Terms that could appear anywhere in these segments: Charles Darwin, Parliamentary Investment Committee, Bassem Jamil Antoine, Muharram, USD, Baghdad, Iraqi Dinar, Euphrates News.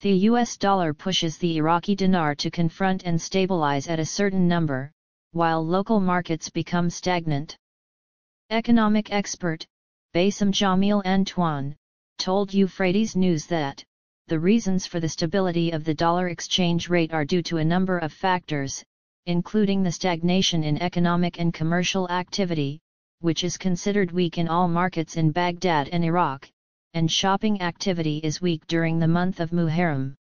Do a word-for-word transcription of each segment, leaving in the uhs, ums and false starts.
The U S dollar pushes the Iraqi dinar to confront and stabilize at a certain number, while local markets become stagnant. Economic expert, Bassem Jamil Antoine, told Euphrates News that the reasons for the stability of the dollar exchange rate are due to a number of factors, including the stagnation in economic and commercial activity, which is considered weak in all markets in Baghdad and Iraq, and shopping activity is weak during the month of Muharram.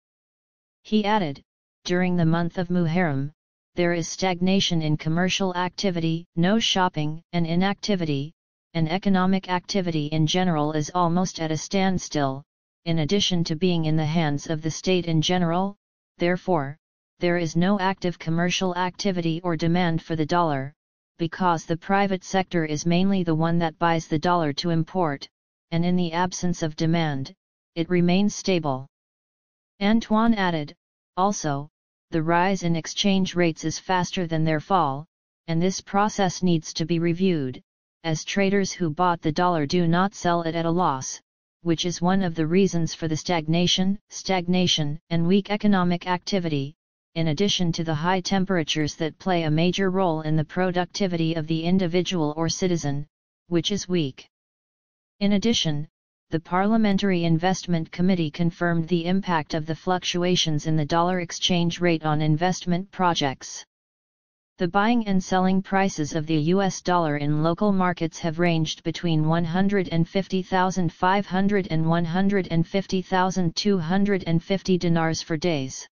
He added, during the month of Muharram, there is stagnation in commercial activity, no shopping, and inactivity, and economic activity in general is almost at a standstill, in addition to being in the hands of the state in general. Therefore, there is no active commercial activity or demand for the dollar, because the private sector is mainly the one that buys the dollar to import, and in the absence of demand, it remains stable. Antoine added, also, the rise in exchange rates is faster than their fall, and this process needs to be reviewed, as traders who bought the dollar do not sell it at a loss, which is one of the reasons for the stagnation, stagnation, and weak economic activity, in addition to the high temperatures that play a major role in the productivity of the individual or citizen, which is weak. In addition, the Parliamentary Investment Committee confirmed the impact of the fluctuations in the dollar exchange rate on investment projects. The buying and selling prices of the U S dollar in local markets have ranged between one hundred fifty thousand five hundred and one hundred fifty thousand two hundred fifty dinars for days.